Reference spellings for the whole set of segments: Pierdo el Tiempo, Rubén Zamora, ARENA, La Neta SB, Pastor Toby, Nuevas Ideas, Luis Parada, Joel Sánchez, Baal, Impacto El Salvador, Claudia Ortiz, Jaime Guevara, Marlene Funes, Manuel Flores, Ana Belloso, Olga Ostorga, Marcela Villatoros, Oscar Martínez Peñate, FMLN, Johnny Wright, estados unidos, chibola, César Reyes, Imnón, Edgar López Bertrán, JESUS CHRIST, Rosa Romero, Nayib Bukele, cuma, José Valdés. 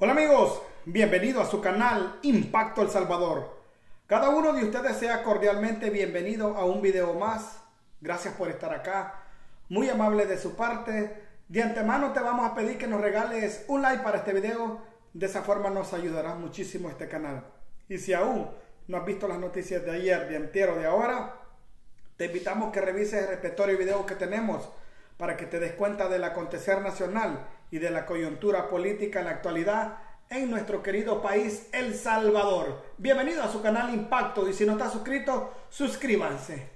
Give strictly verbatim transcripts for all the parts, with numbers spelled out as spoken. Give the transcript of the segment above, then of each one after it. Hola amigos, bienvenido a su canal Impacto El Salvador. Cada uno de ustedes sea cordialmente bienvenido a un video más. Gracias por estar acá, muy amable de su parte. De antemano te vamos a pedir que nos regales un like para este video. De esa forma nos ayudarás muchísimo este canal. Y si aún no has visto las noticias de ayer, de antier o de ahora, te invitamos que revises el repertorio de videos que tenemos para que te des cuenta del acontecer nacional y de la coyuntura política en la actualidad en nuestro querido país El Salvador. Bienvenido a su canal Impacto, y si no está suscrito, suscríbanse.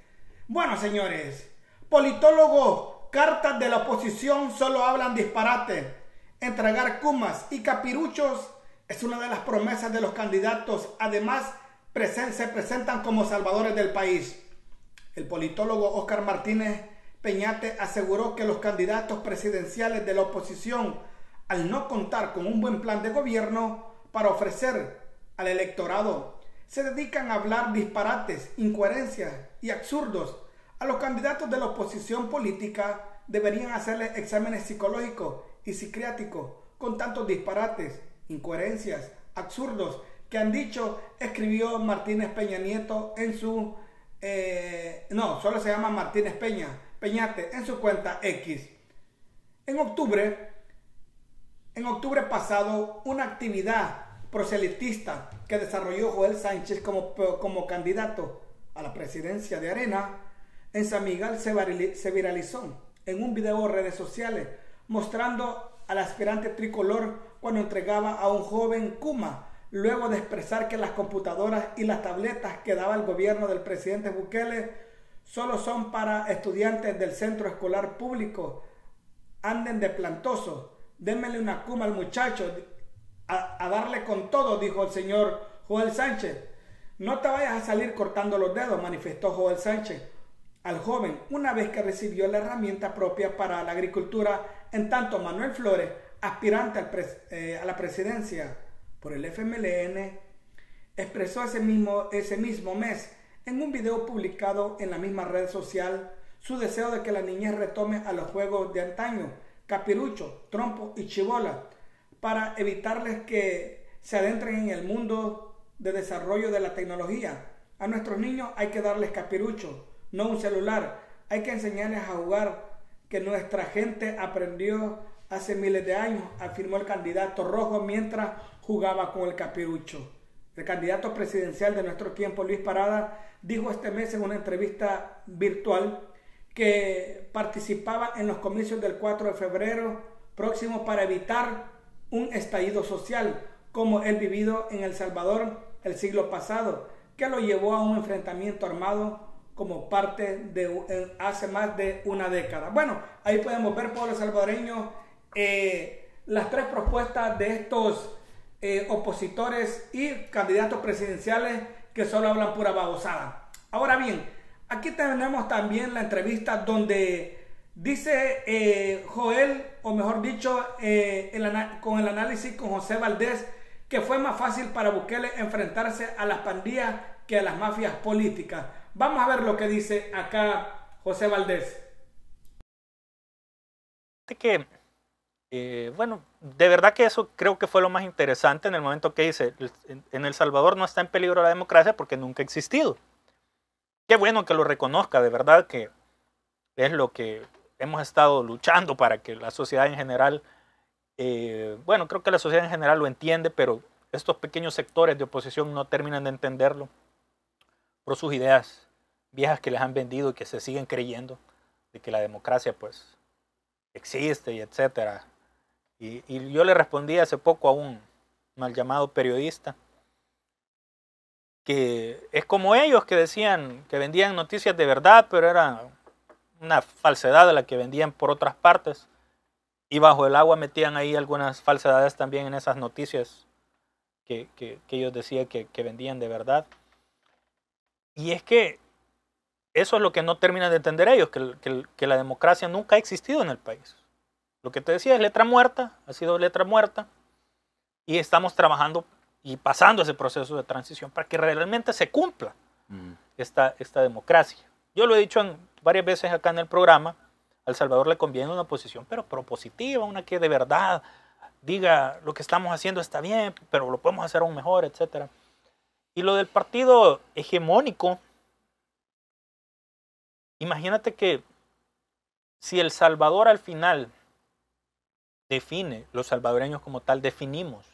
Bueno señores, politólogos, cartas de la oposición solo hablan disparate. Entregar cumas y capiruchos es una de las promesas de los candidatos. Además, presen- se presentan como salvadores del país. El politólogo Oscar Martínez Peñate aseguró que los candidatos presidenciales de la oposición, al no contar con un buen plan de gobierno para ofrecer al electorado, se dedican a hablar disparates, incoherencias y absurdos. A los candidatos de la oposición política deberían hacerles exámenes psicológicos y psiquiátricos con tantos disparates, incoherencias, absurdos que han dicho, escribió Martínez Peña Nieto en su... Eh, no, solo se llama Martínez Peña. Peñate en su cuenta X. En octubre, en octubre pasado, una actividad proselitista que desarrolló Joel Sánchez como, como candidato a la presidencia de ARENA en San Miguel se viralizó en un video en redes sociales mostrando al aspirante tricolor cuando entregaba a un joven cuma luego de expresar que las computadoras y las tabletas que daba el gobierno del presidente Bukele solo son para estudiantes del centro escolar público. Anden de plantoso, démele una cuma al muchacho, a, a darle con todo, dijo el señor Joel Sánchez. No te vayas a salir cortando los dedos, manifestó Joel Sánchez al joven una vez que recibió la herramienta propia para la agricultura. En tanto, Manuel Flores, aspirante al pres, eh, a la presidencia por el F M L N, expresó ese mismo, ese mismo mes en un video publicado en la misma red social su deseo de que la niñez retome a los juegos de antaño, capirucho, trompo y chibola, para evitarles que se adentren en el mundo de desarrollo de la tecnología. A nuestros niños hay que darles capirucho, no un celular. Hay que enseñarles a jugar, que nuestra gente aprendió hace miles de años, afirmó el candidato rojo mientras jugaba con el capirucho. El candidato presidencial de nuestro tiempo, Luis Parada, dijo este mes en una entrevista virtual que participaba en los comicios del cuatro de febrero próximo para evitar un estallido social como el vivido en El Salvador el siglo pasado, que lo llevó a un enfrentamiento armado como parte de hace más de una década. Bueno, ahí podemos ver, pueblo salvadoreño, eh, las tres propuestas de estos Eh, opositores y candidatos presidenciales que solo hablan pura babosada. Ahora bien, aquí tenemos también la entrevista donde dice eh, Joel, o mejor dicho, eh, el con el análisis con José Valdés, que fue más fácil para Bukele enfrentarse a las pandillas que a las mafias políticas. Vamos a ver lo que dice acá José Valdés. ¿Qué? Eh, bueno, de verdad que eso creo que fue lo más interesante en el momento que dice, en El Salvador no está en peligro la democracia porque nunca ha existido. Qué bueno que lo reconozca, de verdad que es lo que hemos estado luchando para que la sociedad en general, eh, bueno, creo que la sociedad en general lo entiende, pero estos pequeños sectores de oposición no terminan de entenderlo por sus ideas viejas que les han vendido y que se siguen creyendo de que la democracia pues existe y etcétera. Y, y yo le respondí hace poco a un mal llamado periodista que es como ellos que decían que vendían noticias de verdad, pero era una falsedad de la que vendían por otras partes. Y bajo el agua metían ahí algunas falsedades también en esas noticias que, que, que ellos decían que, que vendían de verdad. Y es que eso es lo que no terminan de entender ellos, que, que, que la democracia nunca ha existido en el país. Lo que te decía es letra muerta, ha sido letra muerta, y estamos trabajando y pasando ese proceso de transición para que realmente se cumpla mm. esta, esta democracia. Yo lo he dicho en, varias veces acá en el programa, a El Salvador le conviene una oposición, pero propositiva, una que de verdad diga lo que estamos haciendo está bien, pero lo podemos hacer aún mejor, etcétera. Y lo del partido hegemónico, imagínate que si El Salvador al final define, los salvadoreños como tal definimos,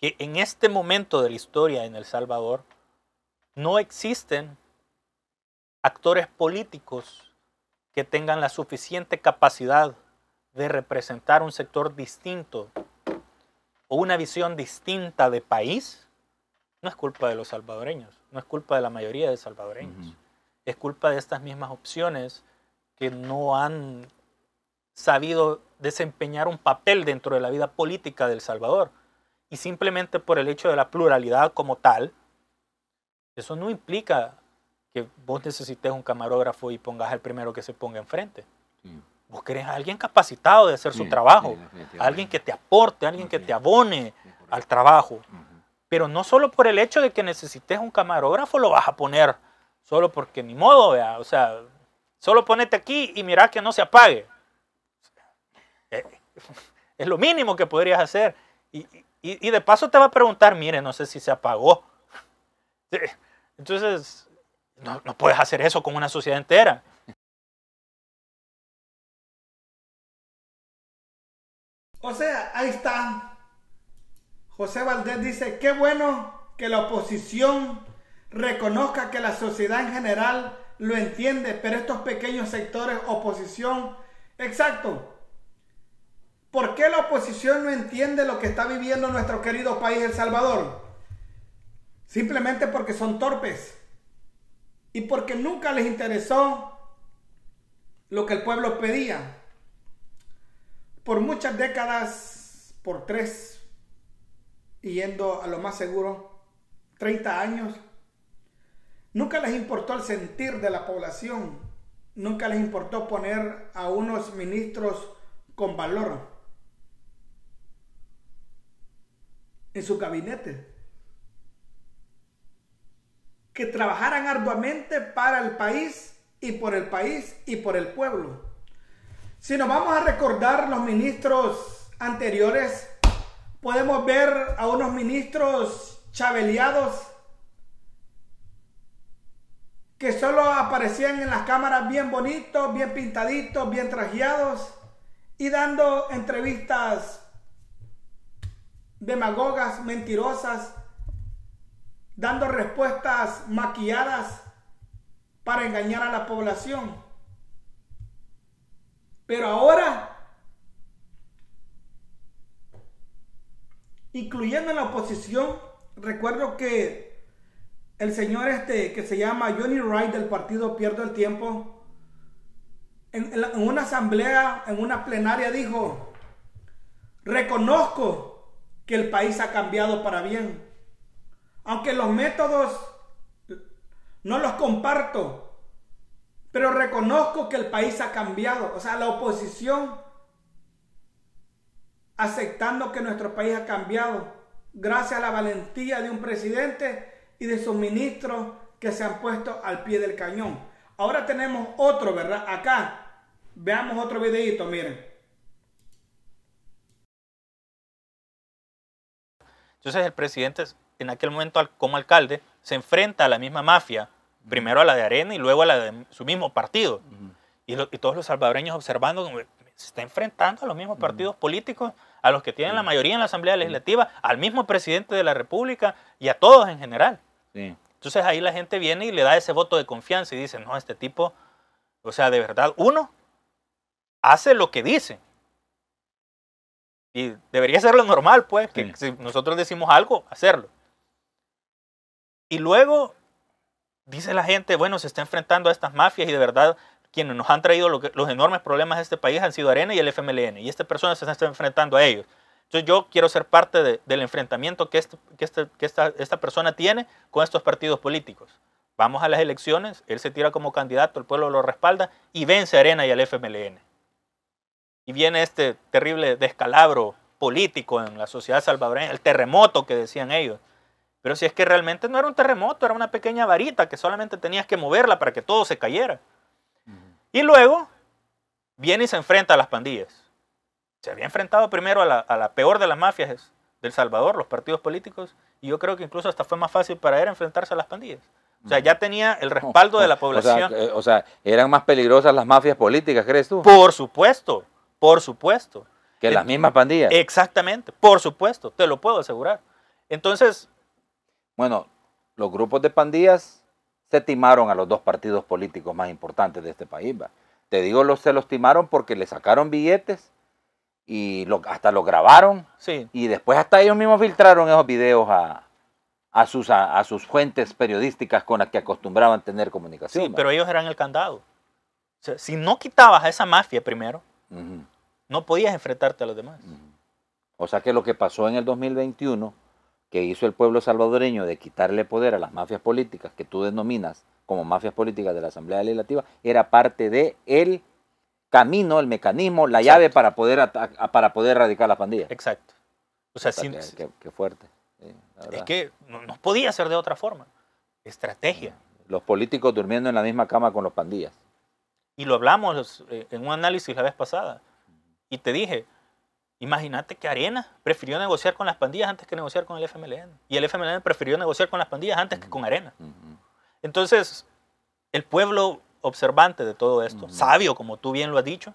que en este momento de la historia en El Salvador no existen actores políticos que tengan la suficiente capacidad de representar un sector distinto o una visión distinta de país, no es culpa de los salvadoreños, no es culpa de la mayoría de salvadoreños. Uh-huh. Es culpa de estas mismas opciones que no han sabido desempeñar un papel dentro de la vida política de El Salvador. Y simplemente por el hecho de la pluralidad como tal, eso no implica que vos necesites un camarógrafo y pongas al primero que se ponga enfrente. Sí. Vos querés a alguien capacitado de hacer sí, su trabajo, sí, a alguien que te aporte, a alguien que te abone al trabajo. Uh-huh. Pero no solo por el hecho de que necesites un camarógrafo lo vas a poner, solo porque ni modo, ¿verdad? O sea, solo ponete aquí y mirá que no se apague. Es lo mínimo que podrías hacer. Y, y, y de paso te va a preguntar, mire, no sé si se apagó. Entonces, no, no puedes hacer eso con una sociedad entera. O sea, ahí está. José Valdés dice, qué bueno que la oposición reconozca que la sociedad en general lo entiende, pero estos pequeños sectores, oposición, exacto. ¿Por qué la oposición no entiende lo que está viviendo nuestro querido país El Salvador? Simplemente porque son torpes y porque nunca les interesó lo que el pueblo pedía. Por muchas décadas, por tres, y yendo a lo más seguro, treinta años, nunca les importó el sentir de la población, nunca les importó poner a unos ministros con valor en su gabinete, que trabajaran arduamente para el país y por el país y por el pueblo. Si nos vamos a recordar los ministros anteriores, podemos ver a unos ministros chabeleados que solo aparecían en las cámaras bien bonitos, bien pintaditos, bien trajeados y dando entrevistas demagogas, mentirosas, dando respuestas maquilladas para engañar a la población. Pero ahora, incluyendo a la oposición, recuerdo que el señor este que se llama Johnny Wright del partido Pierdo el Tiempo, en, en, la, en una asamblea, en una plenaria dijo, reconozco que el país ha cambiado para bien, aunque los métodos no los comparto, pero reconozco que el país ha cambiado. O sea, la oposición aceptando que nuestro país ha cambiado gracias a la valentía de un presidente y de sus ministros que se han puesto al pie del cañón. Ahora tenemos otro, ¿verdad? Acá, veamos otro videito, miren. Entonces el presidente, en aquel momento como alcalde, se enfrenta a la misma mafia. Primero a la de ARENA y luego a la de su mismo partido. Uh-huh. y, lo, y todos los salvadoreños observando se está enfrentando a los mismos partidos uh-huh. políticos, a los que tienen uh-huh. la mayoría en la Asamblea Legislativa, al mismo presidente de la República y a todos en general. Sí. Entonces ahí la gente viene y le da ese voto de confianza y dice, no, este tipo, o sea, de verdad, uno hace lo que dice. Y debería ser lo normal, pues, sí. que si nosotros decimos algo, hacerlo. Y luego dice la gente, bueno, se está enfrentando a estas mafias y de verdad quienes nos han traído lo que, los enormes problemas de este país han sido ARENA y el F M L N. Y esta persona se está enfrentando a ellos. Entonces yo quiero ser parte de, del enfrentamiento que, este, que, este, que esta, esta persona tiene con estos partidos políticos. Vamos a las elecciones, él se tira como candidato, el pueblo lo respalda y vence a ARENA y al F M L N. Y viene este terrible descalabro político en la sociedad salvadoreña, el terremoto que decían ellos. Pero si es que realmente no era un terremoto, era una pequeña varita que solamente tenías que moverla para que todo se cayera. Uh-huh. Y luego viene y se enfrenta a las pandillas. se había enfrentado primero a la, a la peor de las mafias del Salvador, los partidos políticos, y yo creo que incluso hasta fue más fácil para él enfrentarse a las pandillas. O sea, ya tenía el respaldo de la población. O sea, o sea ¿eran más peligrosas las mafias políticas, crees tú? Por supuesto, por supuesto. Que las mismas pandillas. Exactamente, por supuesto, te lo puedo asegurar. Entonces, bueno, los grupos de pandillas se timaron a los dos partidos políticos más importantes de este país. ¿Va? Te digo, los, se los timaron porque le sacaron billetes y lo, hasta lo grabaron. Sí. Y después hasta ellos mismos filtraron esos videos a, a, sus, a, a sus fuentes periodísticas con las que acostumbraban tener comunicación. Sí, ¿va? Pero ellos eran el candado. O sea, si no quitabas a esa mafia primero, uh-huh, no podías enfrentarte a los demás. Uh-huh. O sea que lo que pasó en el dos mil veintiuno, que hizo el pueblo salvadoreño de quitarle poder a las mafias políticas, que tú denominas como mafias políticas de la Asamblea Legislativa, era parte del camino, el mecanismo, la Exacto. llave para poder, para poder erradicar las pandillas. Exacto. O sea, o sea sin, que, que, que fuerte. Sí, es que no, no podía ser de otra forma. Estrategia. Los políticos durmiendo en la misma cama con los pandillas. Y lo hablamos en un análisis la vez pasada. Y te dije, imagínate que ARENA prefirió negociar con las pandillas antes que negociar con el F M L N. Y el F M L N prefirió negociar con las pandillas antes uh-huh. que con ARENA. Uh-huh. Entonces, el pueblo observante de todo esto, uh-huh. sabio como tú bien lo has dicho,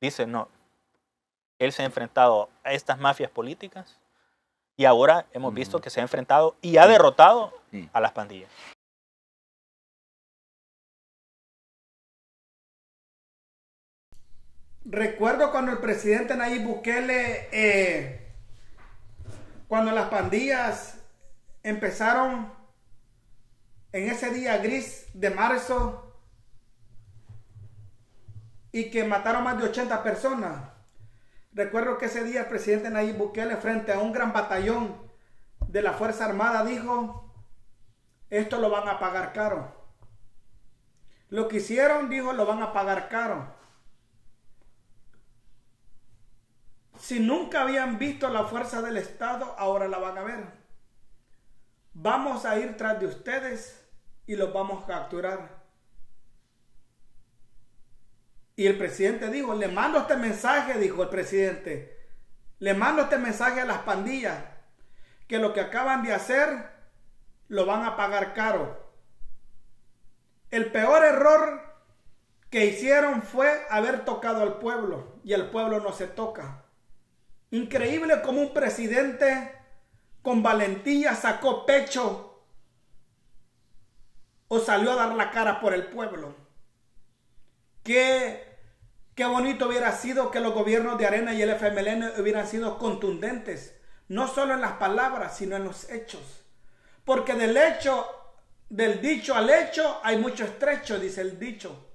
dice, no, él se ha enfrentado a estas mafias políticas y ahora hemos uh-huh. visto que se ha enfrentado y ha sí. derrotado sí. a las pandillas. Recuerdo cuando el presidente Nayib Bukele, eh, cuando las pandillas empezaron en ese día gris de marzo y que mataron más de ochenta personas. Recuerdo que ese día el presidente Nayib Bukele, frente a un gran batallón de la Fuerza Armada, dijo, esto lo van a pagar caro. Lo que hicieron, dijo, lo van a pagar caro. Si nunca habían visto la fuerza del Estado, ahora la van a ver. Vamos a ir tras de ustedes y los vamos a capturar. Y el presidente dijo, le mando este mensaje, dijo el presidente, le mando este mensaje a las pandillas, que lo que acaban de hacer lo van a pagar caro. El peor error que hicieron fue haber tocado al pueblo, y el pueblo no se toca. Increíble como un presidente con valentía sacó pecho o salió a dar la cara por el pueblo. Qué, qué bonito hubiera sido que los gobiernos de ARENA y el F M L N hubieran sido contundentes, no solo en las palabras, sino en los hechos. Porque del hecho, del dicho al hecho hay mucho estrecho, dice el dicho.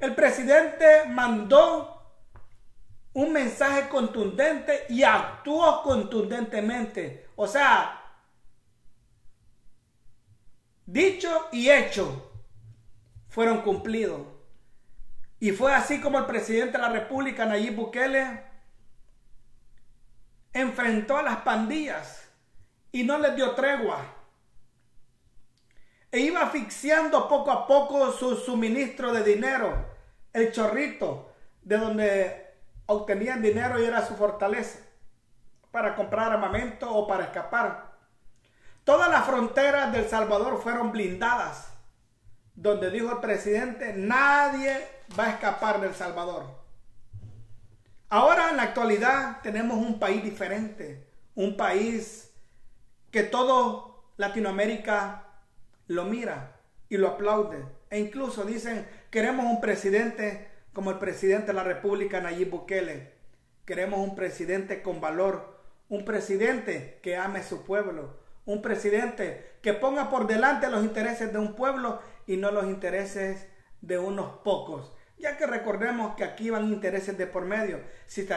El presidente mandó un mensaje contundente y actuó contundentemente. O sea, dicho y hecho fueron cumplidos. Y fue así como el presidente de la República, Nayib Bukele, enfrentó a las pandillas y no les dio tregua. E iba asfixiando poco a poco su suministro de dinero, el chorrito, de donde obtenían dinero y era su fortaleza para comprar armamento o para escapar. Todas las fronteras de El Salvador fueron blindadas, donde dijo el presidente, nadie va a escapar de El Salvador. Ahora en la actualidad tenemos un país diferente, un país que todo Latinoamérica lo mira y lo aplaude, e incluso dicen, queremos un presidente como el presidente de la República, Nayib Bukele. Queremos un presidente con valor, un presidente que ame su pueblo, un presidente que ponga por delante los intereses de un pueblo y no los intereses de unos pocos. Ya que recordemos que aquí van intereses de por medio. Si,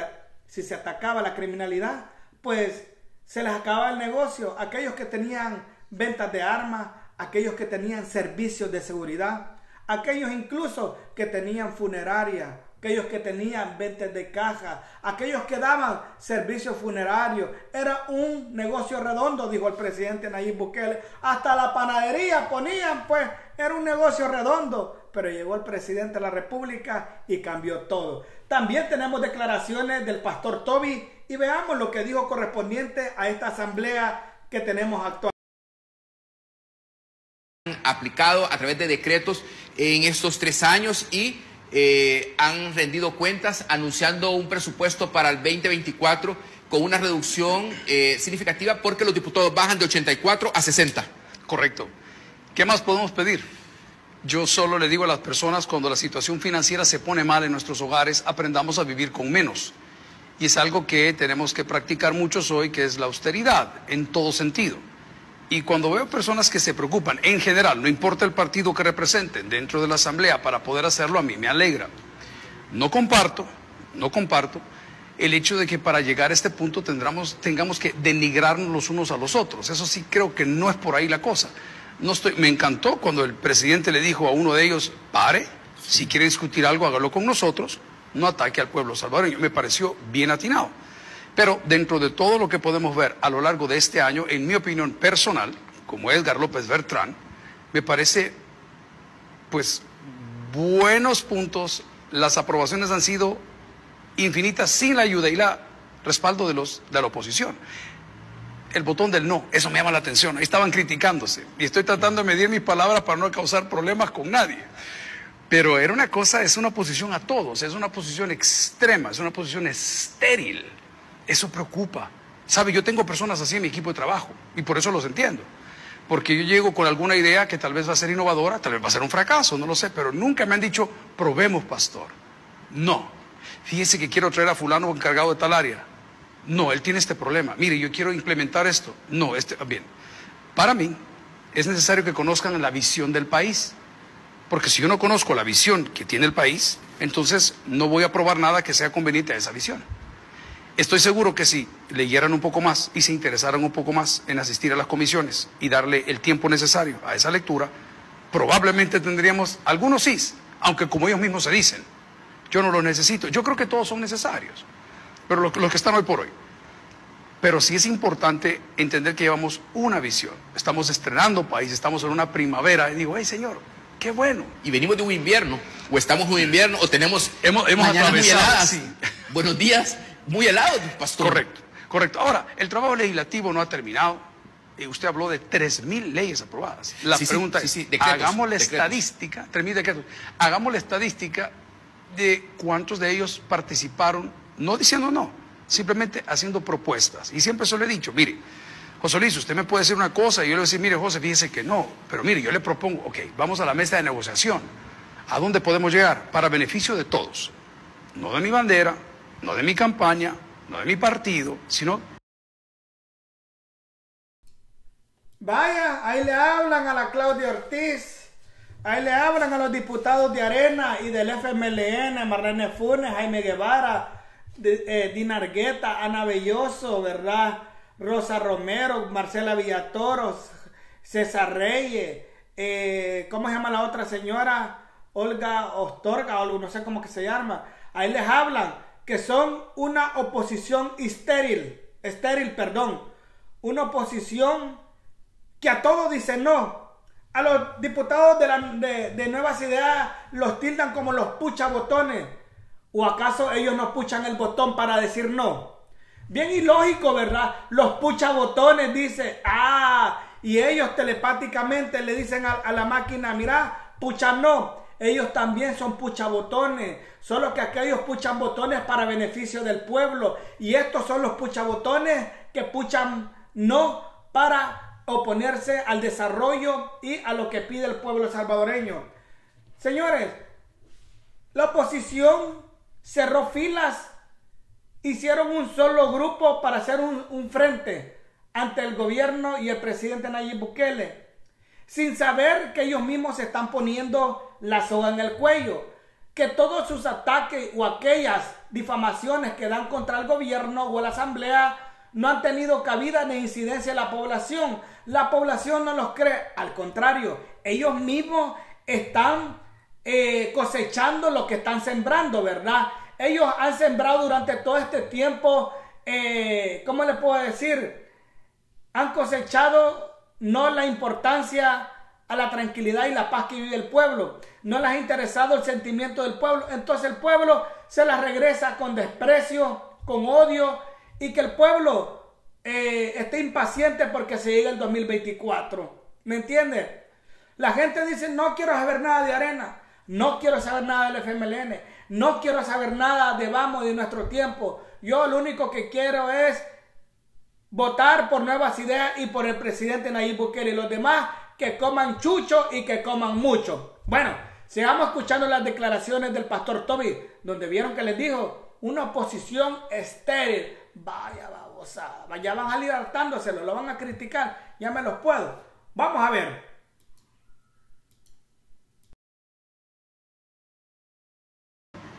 si se atacaba la criminalidad, pues se les acababa el negocio. Aquellos que tenían ventas de armas, aquellos que tenían servicios de seguridad, aquellos incluso que tenían funeraria aquellos que tenían ventas de caja, aquellos que daban servicios funerarios. Era un negocio redondo, dijo el presidente Nayib Bukele. Hasta la panadería ponían, pues, era un negocio redondo. Pero llegó el presidente de la República y cambió todo. También tenemos declaraciones del pastor Toby y veamos lo que dijo correspondiente a esta asamblea que tenemos actualmente. Aplicado a través de decretos en estos tres años y eh, han rendido cuentas anunciando un presupuesto para el veinte veinticuatro con una reducción eh, significativa porque los diputados bajan de ochenta y cuatro a sesenta. Correcto. ¿Qué más podemos pedir? Yo solo le digo a las personas, cuando la situación financiera se pone mal en nuestros hogares, aprendamos a vivir con menos. Y es algo que tenemos que practicar muchos hoy, que es la austeridad en todo sentido. Y cuando veo personas que se preocupan, en general, no importa el partido que representen dentro de la Asamblea para poder hacerlo, a mí me alegra. No comparto, no comparto el hecho de que para llegar a este punto tendremos, tengamos que denigrarnos los unos a los otros. Eso sí creo que no es por ahí la cosa. No estoy, me encantó cuando el presidente le dijo a uno de ellos, pare, si quiere discutir algo, hágalo con nosotros, no ataque al pueblo salvadoreño. Me pareció bien atinado. Pero dentro de todo lo que podemos ver a lo largo de este año, en mi opinión personal, como Edgar López Bertrán, me parece, pues, buenos puntos. Las aprobaciones han sido infinitas sin la ayuda y la respaldo de los de la oposición. El botón del no, eso me llama la atención. Ahí estaban criticándose y estoy tratando de medir mis palabras para no causar problemas con nadie. Pero era una cosa, es una oposición a todos, es una oposición extrema, es una oposición estéril. Eso preocupa. ¿Sabe? Yo tengo personas así en mi equipo de trabajo y por eso los entiendo. Porque yo llego con alguna idea que tal vez va a ser innovadora, tal vez va a ser un fracaso, no lo sé, pero nunca me han dicho, probemos, pastor. No. Fíjese que quiero traer a fulano encargado de tal área. No, él tiene este problema. Mire, yo quiero implementar esto. No, este, bien. Para mí es necesario que conozcan la visión del país. Porque si yo no conozco la visión que tiene el país, entonces no voy a aprobar nada que sea conveniente a esa visión. Estoy seguro que si leyeran un poco más y se interesaran un poco más en asistir a las comisiones y darle el tiempo necesario a esa lectura, probablemente tendríamos algunos sí, aunque como ellos mismos se dicen, yo no los necesito. Yo creo que todos son necesarios, pero los, los que están hoy por hoy. Pero sí es importante entender que llevamos una visión. Estamos estrenando país, estamos en una primavera y digo, hey, señor, qué bueno. Y venimos de un invierno, o estamos en un invierno, o tenemos hemos, hemos mañanas muy heladas. Sí. Buenos días. Muy helado, pastor. Correcto, correcto. Ahora, el trabajo legislativo no ha terminado. Eh, usted habló de tres mil leyes aprobadas. La sí, pregunta sí, es, sí, sí. Decretos, hagamos la decretos. estadística, tres mil decretos, hagamos la estadística de cuántos de ellos participaron, no diciendo no, simplemente haciendo propuestas. Y siempre eso le he dicho, mire, José Luis, usted me puede decir una cosa, y yo le voy a decir, mire, José, fíjese que no, pero mire, yo le propongo, ok, vamos a la mesa de negociación. ¿A dónde podemos llegar? Para beneficio de todos. No de mi bandera, no de mi campaña, no de mi partido, sino... Vaya, ahí le hablan a la Claudia Ortiz, ahí le hablan a los diputados de ARENA y del F M L N, Marlene Funes, Jaime Guevara, de, eh, Dinargueta, Ana Belloso, ¿verdad? Rosa Romero, Marcela Villatoros, César Reyes, eh, ¿cómo se llama la otra señora? Olga Ostorga, o no sé cómo que se llama. Ahí les hablan que son una oposición estéril, estéril, perdón, una oposición que a todos dice no. A los diputados de, la, de, de Nuevas Ideas los tildan como los puchabotones, o acaso ellos no puchan el botón para decir no. Bien ilógico, ¿verdad? Los puchabotones dice, ah, y ellos telepáticamente le dicen a, a la máquina, mira, pucha no. Ellos también son puchabotones, solo que aquellos puchan botones para beneficio del pueblo. Y estos son los puchabotones que puchan no para oponerse al desarrollo y a lo que pide el pueblo salvadoreño. Señores, la oposición cerró filas, hicieron un solo grupo para hacer un, un frente ante el gobierno y el presidente Nayib Bukele, sin saber que ellos mismos se están poniendo la soga en el cuello, que todos sus ataques o aquellas difamaciones que dan contra el gobierno o la asamblea no han tenido cabida ni incidencia en la población. La población no los cree, al contrario, ellos mismos están eh, cosechando lo que están sembrando, ¿verdad? Ellos han sembrado durante todo este tiempo, eh, ¿cómo les puedo decir? Han cosechado no la importancia a la tranquilidad y la paz que vive el pueblo. No les ha interesado el sentimiento del pueblo. Entonces el pueblo se las regresa con desprecio, con odio, y que el pueblo eh, esté impaciente porque se llega el dos mil veinticuatro. ¿Me entiendes? La gente dice, no quiero saber nada de ARENA, no quiero saber nada del F M L N, no quiero saber nada de Vamos, de Nuestro Tiempo. Yo lo único que quiero es votar por Nuevas Ideas y por el presidente Nayib Bukele, y los demás que coman chucho y que coman mucho. Bueno, sigamos escuchando las declaraciones del pastor Toby, donde vieron que les dijo una oposición estéril. Vaya babosada, ya van a salir hartándoselo, lo van a criticar, ya me los puedo. Vamos a ver.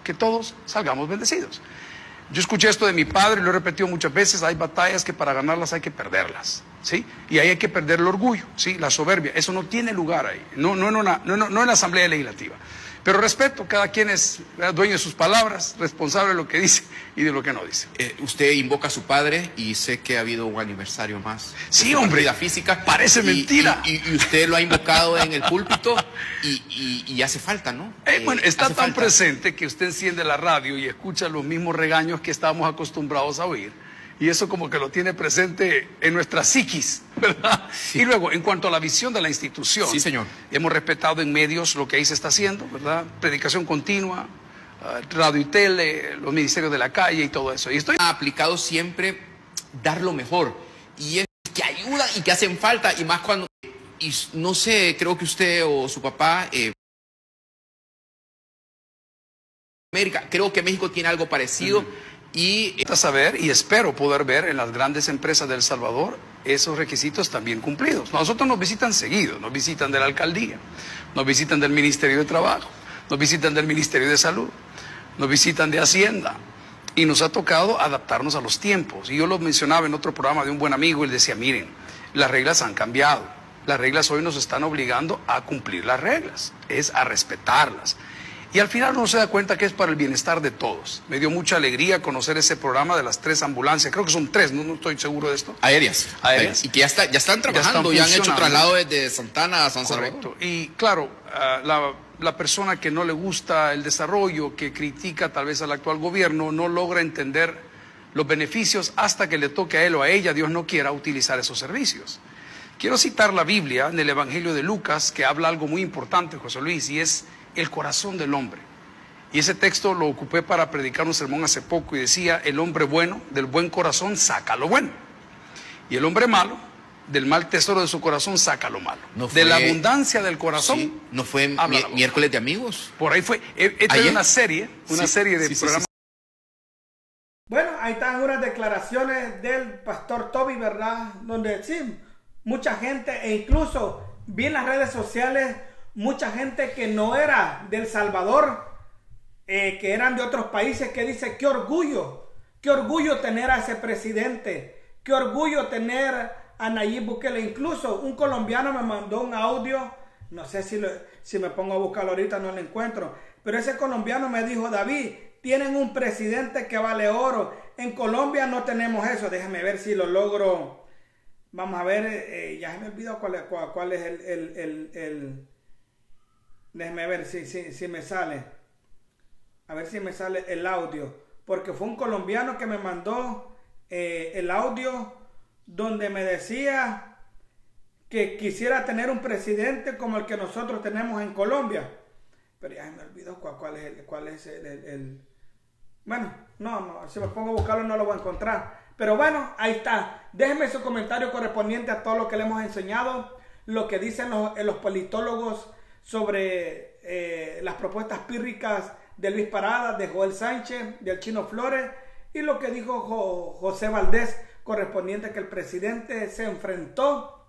Que todos salgamos bendecidos. Yo escuché esto de mi padre y lo he repetido muchas veces: hay batallas que para ganarlas hay que perderlas, ¿sí? Y ahí hay que perder el orgullo, ¿sí? La soberbia, eso no tiene lugar ahí, no, no, en, una, no, no en la Asamblea Legislativa. Pero respeto, cada quien es dueño de sus palabras, responsable de lo que dice y de lo que no dice. Eh, usted invoca a su padre y sé que ha habido un aniversario más. Sí, hombre. La física. Parece y, mentira. Y, y, y usted lo ha invocado en el púlpito y, y, y hace falta, ¿no? Eh, bueno, está tan falta. Presente que usted enciende la radio y escucha los mismos regaños que estábamos acostumbrados a oír. Y eso como que lo tiene presente en nuestra psiquis, ¿verdad? Sí. Y luego, en cuanto a la visión de la institución. Sí, señor. Hemos respetado en medios lo que ahí se está haciendo, ¿verdad? Predicación continua, uh, radio y tele, los ministerios de la calle y todo eso. Y estoy... Ha aplicado siempre dar lo mejor. Y es que ayuda y que hacen falta. Y más cuando... Y no sé, creo que usted o su papá... Eh... América, creo que México tiene algo parecido... Uh-huh. Y a saber, y espero poder ver en las grandes empresas de El Salvador esos requisitos también cumplidos. Nosotros nos visitan seguido, nos visitan de la alcaldía, nos visitan del Ministerio de Trabajo, nos visitan del Ministerio de Salud, nos visitan de Hacienda. Y nos ha tocado adaptarnos a los tiempos. Y yo lo mencionaba en otro programa de un buen amigo, él decía, miren, las reglas han cambiado. Las reglas hoy nos están obligando a cumplir las reglas, es a respetarlas. Y al final uno se da cuenta que es para el bienestar de todos. Me dio mucha alegría conocer ese programa de las tres ambulancias. Creo que son tres, no, no estoy seguro de esto. Aéreas. Aéreas. Y que ya, está, ya están trabajando, ya, están ya han hecho traslado desde Santana a San Correcto. Salvador. Y claro, uh, la, la persona que no le gusta el desarrollo, que critica tal vez al actual gobierno, no logra entender los beneficios hasta que le toque a él o a ella, Dios no quiera, utilizar esos servicios. Quiero citar la Biblia en el Evangelio de Lucas, que habla algo muy importante, José Luis, y es... el corazón del hombre. Y ese texto lo ocupé para predicar un sermón hace poco y decía, el hombre bueno, del buen corazón saca lo bueno. Y el hombre malo, del mal tesoro de su corazón saca lo malo. No fue, de la abundancia del corazón. Sí, no fue mi, miércoles de amigos. Por ahí fue. Esta es una serie, una sí, serie de sí, programas. Sí, sí, sí. Bueno, ahí están unas declaraciones del pastor Toby, ¿verdad? Donde sí, mucha gente e incluso vi en las redes sociales... mucha gente que no era de El Salvador, eh, que eran de otros países, que dice, qué orgullo, qué orgullo tener a ese presidente, qué orgullo tener a Nayib Bukele. Incluso un colombiano me mandó un audio, no sé si, lo, si me pongo a buscarlo ahorita, no lo encuentro, pero ese colombiano me dijo, David, tienen un presidente que vale oro, en Colombia no tenemos eso. Déjame ver si lo logro. Vamos a ver, eh, ya se me olvidó cuál es, cuál, cuál es el... el, el, el Déjeme ver si, si, si me sale. A ver si me sale el audio. Porque fue un colombiano que me mandó eh, el audio donde me decía que quisiera tener un presidente como el que nosotros tenemos en Colombia. Pero ya me olvidó cuál, cuál es, el, cuál es el, el, el... Bueno, no, no, si me pongo a buscarlo no lo voy a encontrar. Pero bueno, ahí está. Déjenme su comentario correspondiente a todo lo que le hemos enseñado. Lo que dicen los, los politólogos sobre eh, las propuestas pírricas de Luis Parada, de Joel Sánchez, del Chino Flores, y lo que dijo jo José Valdés correspondiente a que el presidente se enfrentó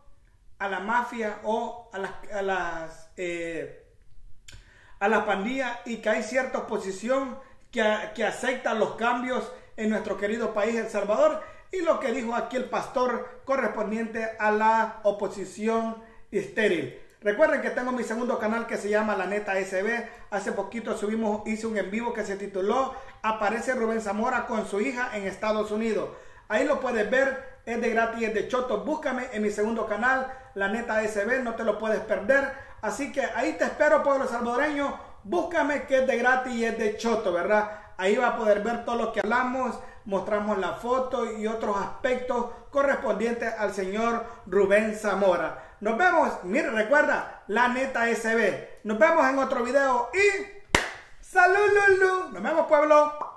a la mafia o a las a las eh, a la pandilla, y que hay cierta oposición que, que acepta los cambios en nuestro querido país El Salvador, y lo que dijo aquí el pastor correspondiente a la oposición estéril. Recuerden que tengo mi segundo canal que se llama La Neta S B. Hace poquito subimos, hice un en vivo que se tituló Aparece Rubén Zamora con su hija en Estados Unidos. Ahí lo puedes ver, es de gratis, es de choto. Búscame en mi segundo canal, La Neta S B, no te lo puedes perder. Así que ahí te espero, pueblo salvadoreño. Búscame, que es de gratis y es de choto, ¿verdad? Ahí va a poder ver todo lo que hablamos, mostramos la foto y otros aspectos correspondientes al señor Rubén Zamora. Nos vemos, mire, recuerda, La Neta S B. Nos vemos en otro video y ¡salud, Lulu! Nos vemos, pueblo.